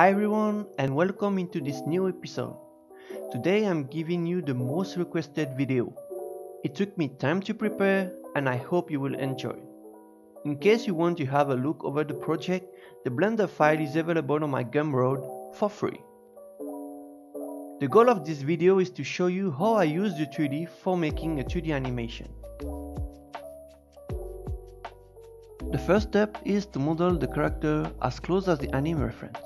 Hi everyone and welcome into this new episode. Today I'm giving you the most requested video. It took me time to prepare and I hope you will enjoy. In case you want to have a look over the project, the Blender file is available on my Gumroad for free. The goal of this video is to show you how I use the 3D for making a 2D animation. The first step is to model the character as close as the anime reference.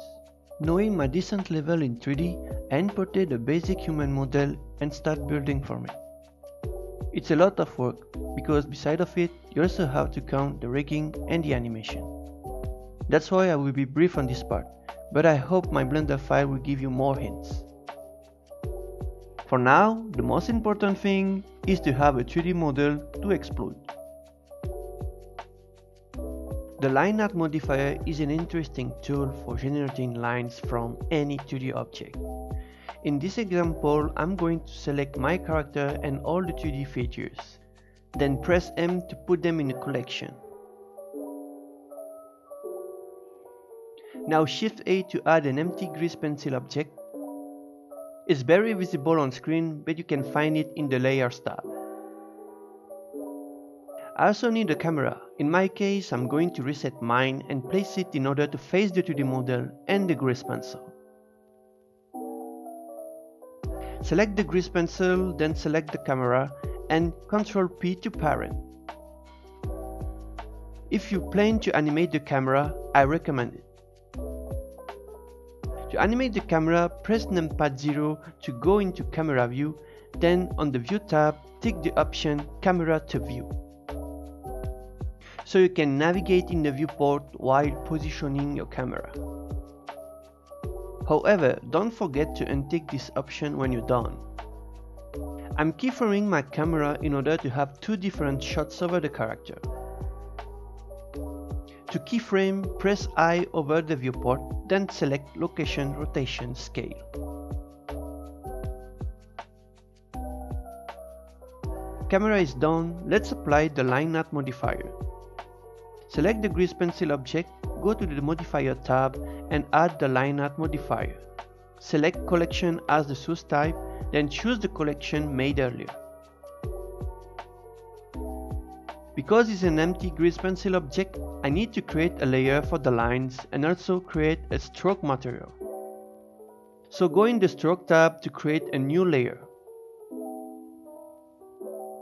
Knowing my descent level in 3D, I imported a basic human model and start building from it. It's a lot of work, because beside of it, you also have to count the rigging and the animation. That's why I will be brief on this part, but I hope my Blender file will give you more hints. For now, the most important thing is to have a 3D model to exploit. The Line Art modifier is an interesting tool for generating lines from any 2D object. In this example, I'm going to select my character and all the 2D features, then press M to put them in a collection. Now Shift A to add an empty Grease Pencil object. It's very visible on screen, but you can find it in the layer tab. I also need a camera. In my case, I'm going to reset mine and place it in order to face the 2D model and the Grease Pencil. Select the Grease Pencil, then select the camera and Ctrl P to parent. If you plan to animate the camera, I recommend it. To animate the camera, press Numpad 0 to go into camera view, then on the view tab, tick the option camera to view, so you can navigate in the viewport while positioning your camera. However, don't forget to untick this option when you're done. I'm keyframing my camera in order to have two different shots over the character. To keyframe, press I over the viewport, then select Location, Rotation, Scale. Camera is done, let's apply the Line Art modifier. Select the Grease Pencil object, go to the Modifier tab and add the Line Art modifier. Select Collection as the source type, then choose the collection made earlier. Because it's an empty Grease Pencil object, I need to create a layer for the lines and also create a stroke material. So go in the Stroke tab to create a new layer.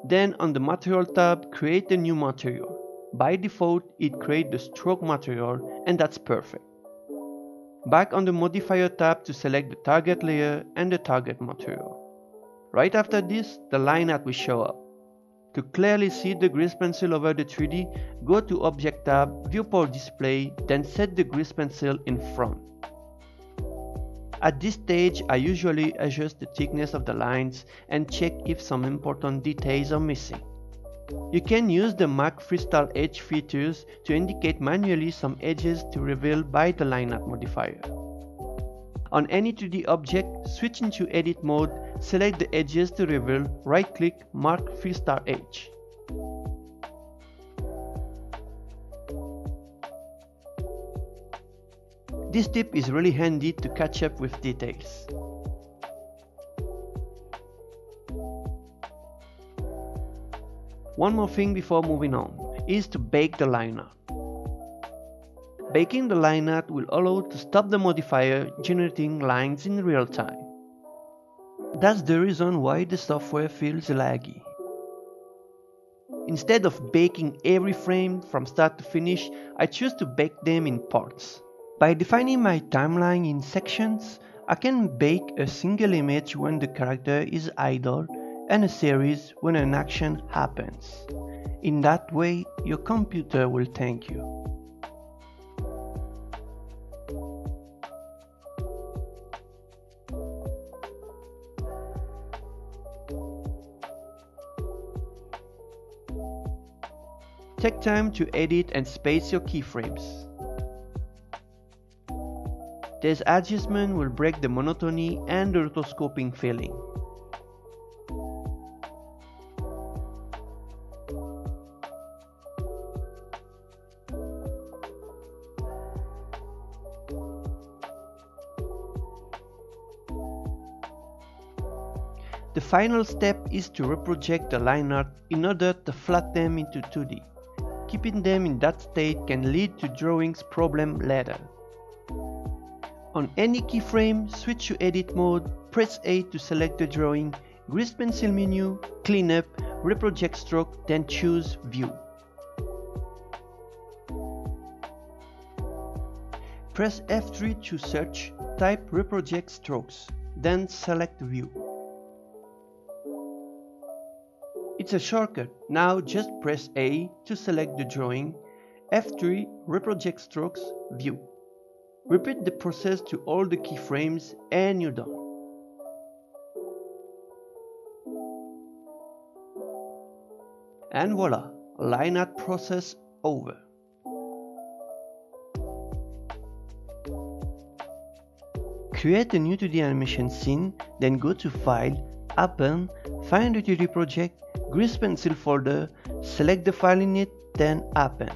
Then on the Material tab, create a new material. By default, it creates the stroke material and that's perfect. Back on the Modifier tab to select the target layer and the target material. Right after this, the Line Art will show up. To clearly see the Grease Pencil over the 3D, go to Object tab, Viewport Display, then set the Grease Pencil in front. At this stage, I usually adjust the thickness of the lines and check if some important details are missing. You can use the Mark Freestyle Edge features to indicate manually some edges to reveal by the Line Art modifier. On any 2D object, switch into Edit mode, select the edges to reveal, right-click, Mark Freestyle Edge. This tip is really handy to catch up with details. One more thing before moving on, is to bake the Line Art. Baking the Line Art will allow to stop the modifier generating lines in real time. That's the reason why the software feels laggy. Instead of baking every frame from start to finish, I choose to bake them in parts. By defining my timeline in sections, I can bake a single image when the character is idle, and a series when an action happens. In that way, your computer will thank you. Take time to edit and space your keyframes. This adjustment will break the monotony and the rotoscoping feeling. The final step is to reproject the line art in order to flat them into 2D. Keeping them in that state can lead to drawings problem later. On any keyframe, switch to edit mode, press A to select the drawing, Grease Pencil menu, clean up, reproject stroke, then choose View. Press F3 to search, type reproject strokes, then select View. It's a shortcut, now just press A to select the drawing, F3, reproject strokes, View. Repeat the process to all the keyframes and you're done. And voila, line art process over. Create a new 2D animation scene, then go to File, Open, find the 2D project, Grease Pencil folder, select the file in it, then Open.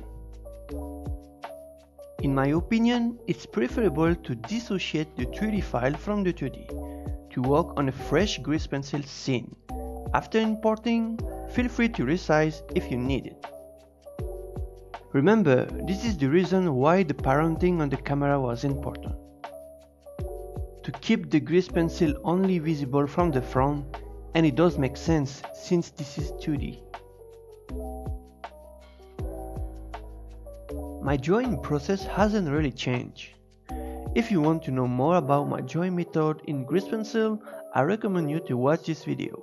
In my opinion, it's preferable to dissociate the 3D file from the 2D to work on a fresh Grease Pencil scene. After importing, feel free to resize if you need it. Remember, this is the reason why the parenting on the camera was important. To keep the Grease Pencil only visible from the front, and it does make sense since this is 2D. My drawing process hasn't really changed. If you want to know more about my drawing method in Grease Pencil, I recommend you to watch this video.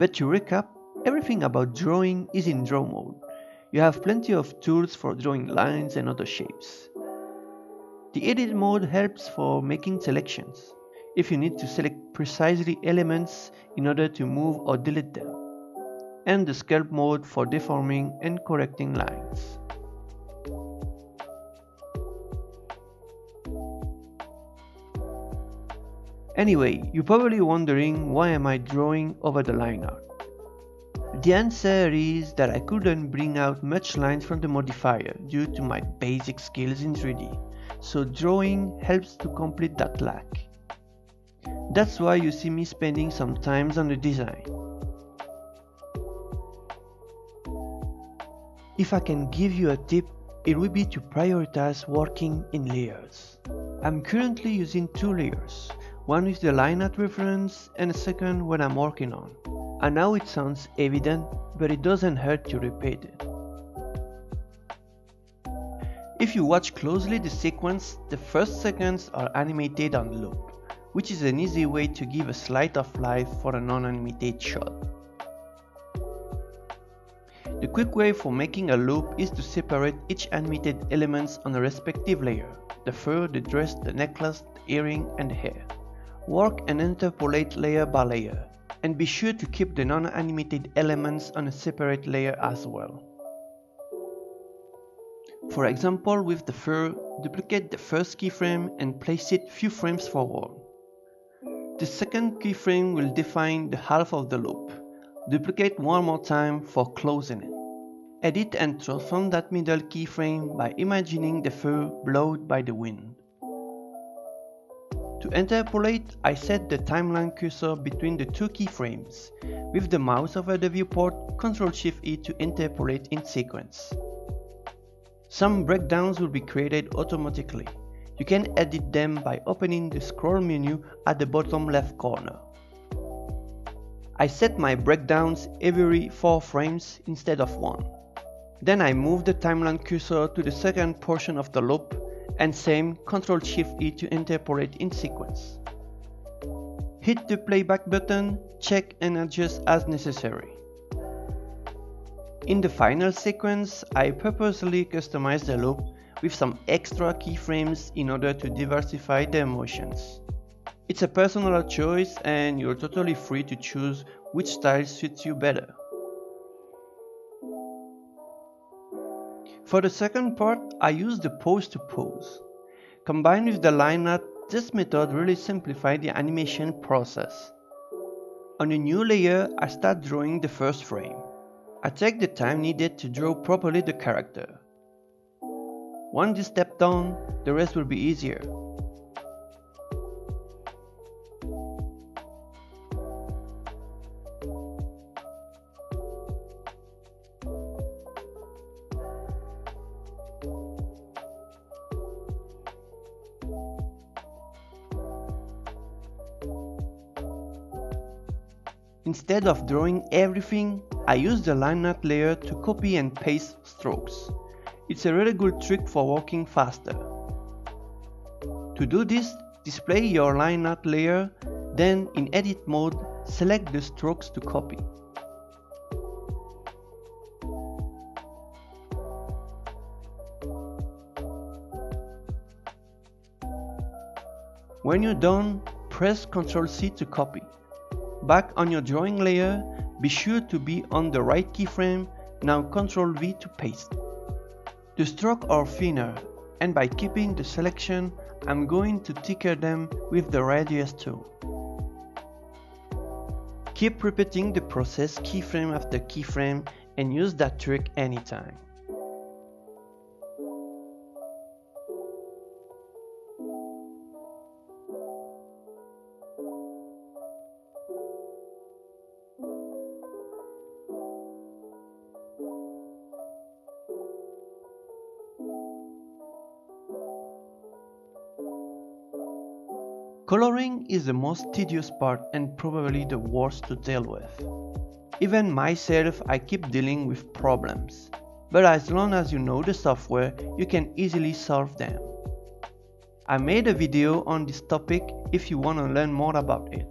But to recap, everything about drawing is in draw mode. You have plenty of tools for drawing lines and other shapes. The edit mode helps for making selections, if you need to select precisely elements in order to move or delete them, and the sculpt mode for deforming and correcting lines. Anyway, you're probably wondering why am I drawing over the line art. The answer is that I couldn't bring out much lines from the modifier due to my basic skills in 3D, so drawing helps to complete that lack. That's why you see me spending some time on the design. If I can give you a tip, it would be to prioritize working in layers. I'm currently using 2 layers. One with the line art reference and a second what I'm working on. I know it sounds evident, but it doesn't hurt to repeat it. If you watch closely the sequence, the first seconds are animated on loop, which is an easy way to give a slice of life for a non-animated shot. The quick way for making a loop is to separate each animated elements on a respective layer, the fur, the dress, the necklace, the earring and the hair. Work and interpolate layer by layer, and be sure to keep the non-animated elements on a separate layer as well. For example, with the fur, duplicate the first keyframe and place it few frames forward. The second keyframe will define the half of the loop. Duplicate one more time for closing it. Edit and transform that middle keyframe by imagining the fur blown by the wind. To interpolate, I set the timeline cursor between the 2 keyframes. With the mouse over the viewport, Ctrl+Shift+E to interpolate in sequence. Some breakdowns will be created automatically. You can edit them by opening the scroll menu at the bottom left corner. I set my breakdowns every 4 frames instead of 1. Then I move the timeline cursor to the second portion of the loop, and same Ctrl+Shift+E to interpolate in sequence. Hit the playback button, check and adjust as necessary. In the final sequence, I purposely customize the loop with some extra keyframes in order to diversify the emotions. It's a personal choice and you're totally free to choose which style suits you better. For the second part, I use the pose to pose. Combined with the line art, this method really simplifies the animation process. On a new layer, I start drawing the first frame. I take the time needed to draw properly the character. Once this step done, the rest will be easier. Instead of drawing everything, I use the line art layer to copy and paste strokes. It's a really good trick for working faster. To do this, display your line art layer, then in edit mode, select the strokes to copy. When you're done, press Ctrl+C to copy. Back on your drawing layer, be sure to be on the right keyframe, now Ctrl+V to paste. The strokes are thinner, and by keeping the selection, I'm going to thicken them with the radius tool. Keep repeating the process keyframe after keyframe and use that trick anytime. Coloring is the most tedious part and probably the worst to deal with. Even myself, I keep dealing with problems, but as long as you know the software, you can easily solve them. I made a video on this topic if you want to learn more about it,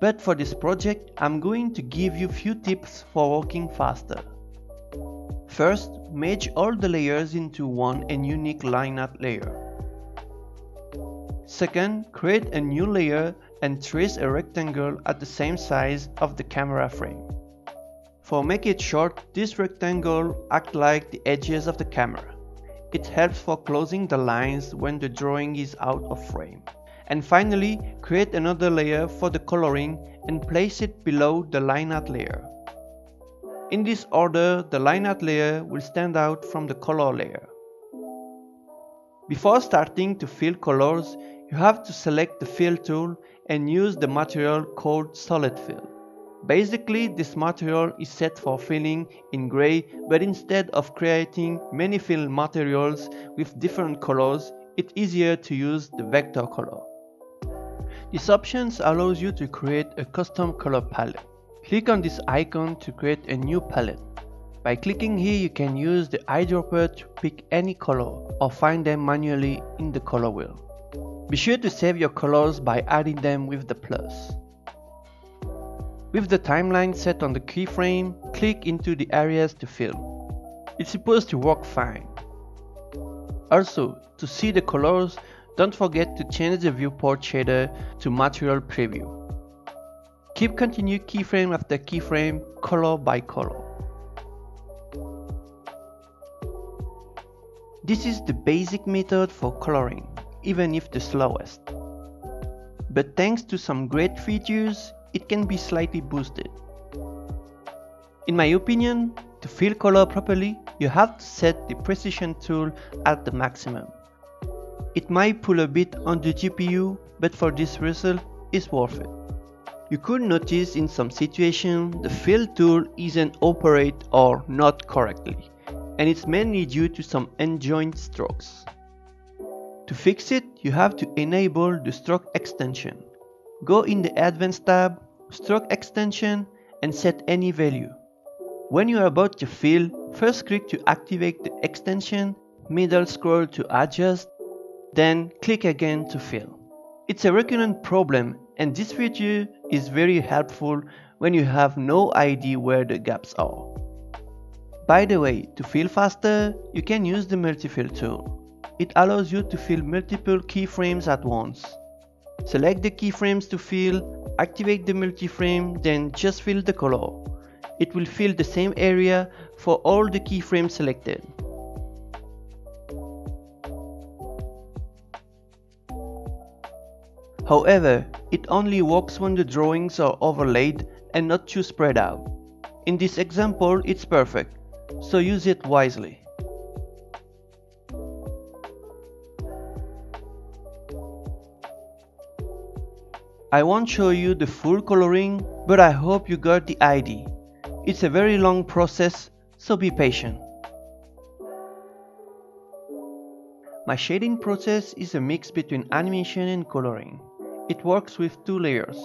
but for this project I'm going to give you few tips for working faster. First, merge all the layers into one and unique line art layer. Second, create a new layer and trace a rectangle at the same size of the camera frame. For make it short, this rectangle acts like the edges of the camera. It helps for closing the lines when the drawing is out of frame. And finally, create another layer for the coloring and place it below the line art layer. In this order, the line art layer will stand out from the color layer. Before starting to fill colors, you have to select the Fill tool and use the material called Solid Fill. Basically, this material is set for filling in gray, but instead of creating many fill materials with different colors, it's easier to use the vector color. This option allows you to create a custom color palette. Click on this icon to create a new palette. By clicking here, you can use the eyedropper to pick any color or find them manually in the color wheel. Be sure to save your colors by adding them with the plus. With the timeline set on the keyframe, click into the areas to fill. It's supposed to work fine. Also, to see the colors, don't forget to change the viewport shader to material preview. Keep continuing keyframe after keyframe, color by color. This is the basic method for coloring, even if the slowest. But thanks to some great features, it can be slightly boosted. In my opinion, to fill color properly, you have to set the precision tool at the maximum. It might pull a bit on the GPU, but for this result, it's worth it. You could notice in some situations, the fill tool isn't operate or not correctly, and it's mainly due to some unjoined strokes. To fix it, you have to enable the stroke extension. Go in the Advanced tab, Stroke Extension, and set any value. When you are about to fill, first click to activate the extension, middle scroll to adjust, then click again to fill. It's a recurrent problem, and this feature is very helpful when you have no idea where the gaps are. By the way, to fill faster, you can use the Multi-Fill tool. It allows you to fill multiple keyframes at once. Select the keyframes to fill, activate the multi-frame, then just fill the color. It will fill the same area for all the keyframes selected. However, it only works when the drawings are overlaid and not too spread out. In this example, it's perfect. So use it wisely. I won't show you the full coloring, but I hope you got the idea. It's a very long process, so be patient. My shading process is a mix between animation and coloring. It works with two layers.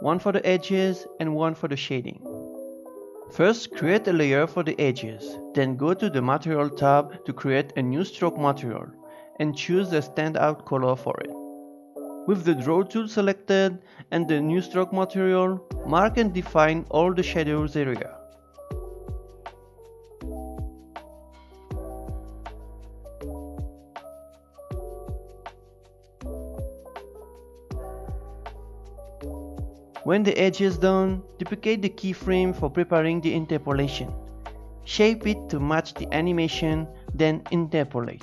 one for the edges and one for the shading. First, create a layer for the edges, then go to the material tab to create a new stroke material and choose the standout color for it. With the draw tool selected and the new stroke material, mark and define all the shadows area. When the edge is done, duplicate the keyframe for preparing the interpolation. Shape it to match the animation, then interpolate.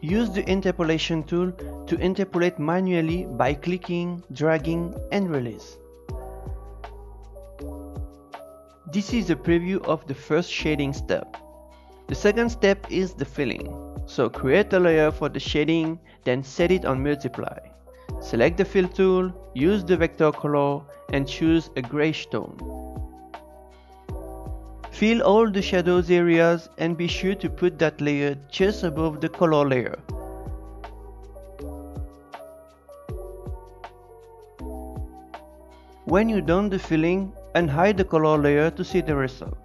Use the interpolation tool to interpolate manually by clicking, dragging, and release. This is a preview of the first shading step. The second step is the filling. So create a layer for the shading, then set it on multiply. Select the fill tool, use the vector color, and choose a grayish tone. Fill all the shadows areas and be sure to put that layer just above the color layer. When you're done the filling, unhide the color layer to see the result.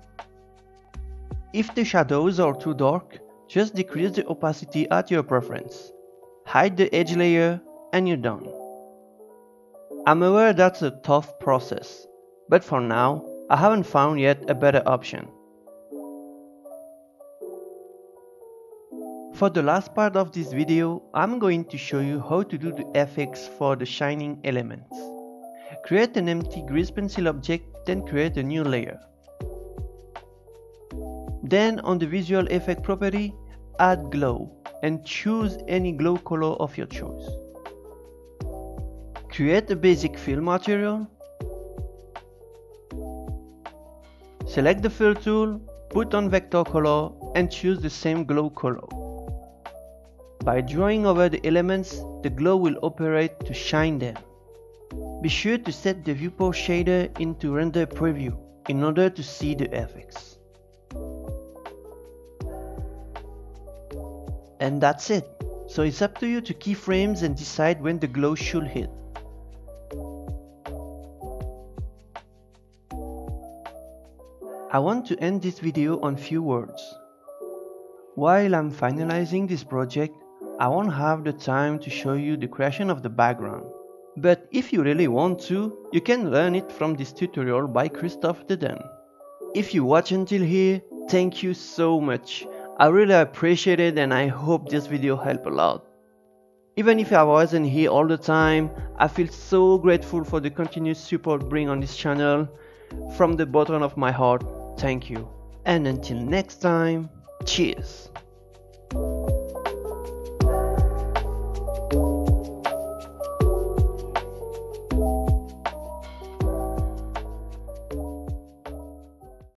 If the shadows are too dark, just decrease the opacity at your preference. Hide the edge layer and you're done. I'm aware that's a tough process, but for now, I haven't found yet a better option. For the last part of this video, I'm going to show you how to do the effects for the shining elements. Create an empty grease pencil object, then create a new layer. Then on the visual effect property, add glow and choose any glow color of your choice. Create a basic fill material. Select the fill tool, put on vector color and choose the same glow color. By drawing over the elements, the glow will operate to shine them. Be sure to set the viewport shader into render preview in order to see the effects. And that's it, so it's up to you to keyframes and decide when the glow should hit. I want to end this video on few words. While I'm finalizing this project, I won't have the time to show you the creation of the background. But if you really want to, you can learn it from this tutorial by Kristof Dedene. If you watch until here, thank you so much. I really appreciate it and I hope this video helped a lot. Even if I wasn't here all the time, I feel so grateful for the continuous support bring on this channel. From the bottom of my heart, thank you. And until next time, cheers!